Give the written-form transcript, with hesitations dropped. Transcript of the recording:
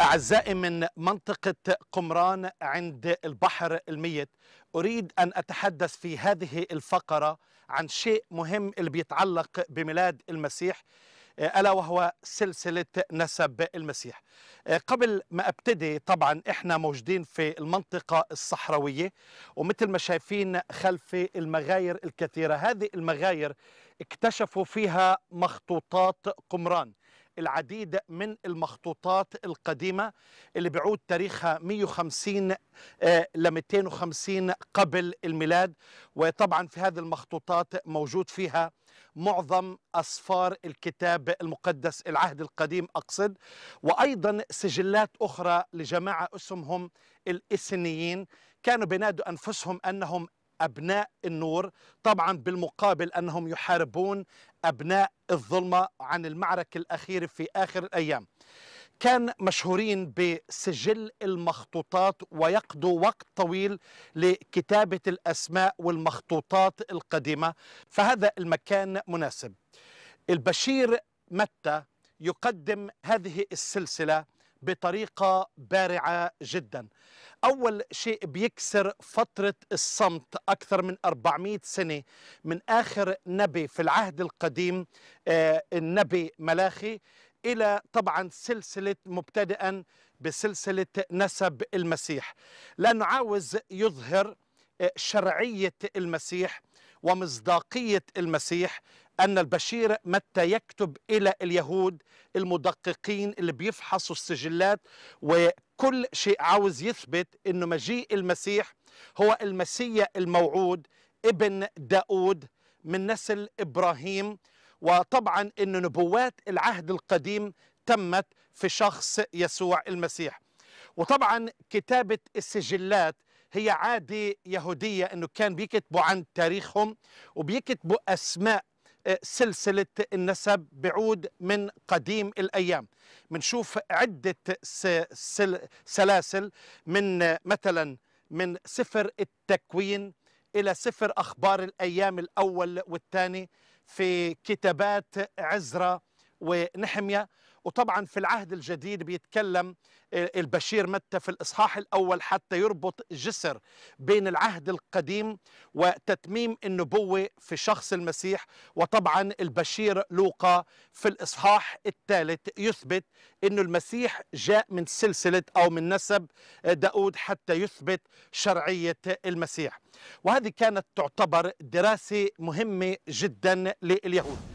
أعزائي من منطقة قمران عند البحر الميت، أريد أن أتحدث في هذه الفقرة عن شيء مهم اللي بيتعلق بميلاد المسيح، ألا وهو سلسلة نسب المسيح. قبل ما أبتدي، طبعا إحنا موجودين في المنطقة الصحراوية، ومثل ما شايفين خلفي المغاير الكثيرة. هذه المغاير اكتشفوا فيها مخطوطات قمران، العديد من المخطوطات القديمة اللي بعود تاريخها 150 ل 250 قبل الميلاد. وطبعا في هذه المخطوطات موجود فيها معظم أسفار الكتاب المقدس، العهد القديم أقصد، وأيضا سجلات أخرى لجماعة اسمهم الإسنيين، كانوا بينادوا أنفسهم أنهم أبناء النور، طبعا بالمقابل أنهم يحاربون أبناء الظلمة عن المعركة الأخيرة في آخر الأيام. كان مشهورين بسجل المخطوطات، ويقضوا وقت طويل لكتابة الأسماء والمخطوطات القديمة، فهذا المكان مناسب. البشير متى يقدم هذه السلسلة بطريقة بارعة جدا. أول شيء بيكسر فترة الصمت أكثر من 400 سنة من آخر نبي في العهد القديم، النبي ملاخي، إلى طبعا سلسلة، مبتدئا بسلسلة نسب المسيح، لأنه عاوز يظهر شرعية المسيح ومصداقية المسيح. أن البشير متى يكتب إلى اليهود المدققين اللي بيفحصوا السجلات وكل شيء، عاوز يثبت أنه مجيء المسيح هو المسيا الموعود، ابن داود من نسل إبراهيم، وطبعا أن نبوات العهد القديم تمت في شخص يسوع المسيح. وطبعا كتابة السجلات هي عادة يهودية، أنه كان بيكتبوا عن تاريخهم وبيكتبوا أسماء سلسلة النسب بعود من قديم الأيام. منشوف عدة سلاسل، من مثلا من سفر التكوين إلى سفر أخبار الأيام الأول والثاني، في كتابات عزرا ونحمية. وطبعا في العهد الجديد بيتكلم البشير متى في الإصحاح الأول حتى يربط جسر بين العهد القديم وتتميم النبوة في شخص المسيح. وطبعا البشير لوقا في الإصحاح الثالث يثبت أن المسيح جاء من سلسلة أو من نسب داود حتى يثبت شرعية المسيح. وهذه كانت تعتبر دراسة مهمة جدا لليهود.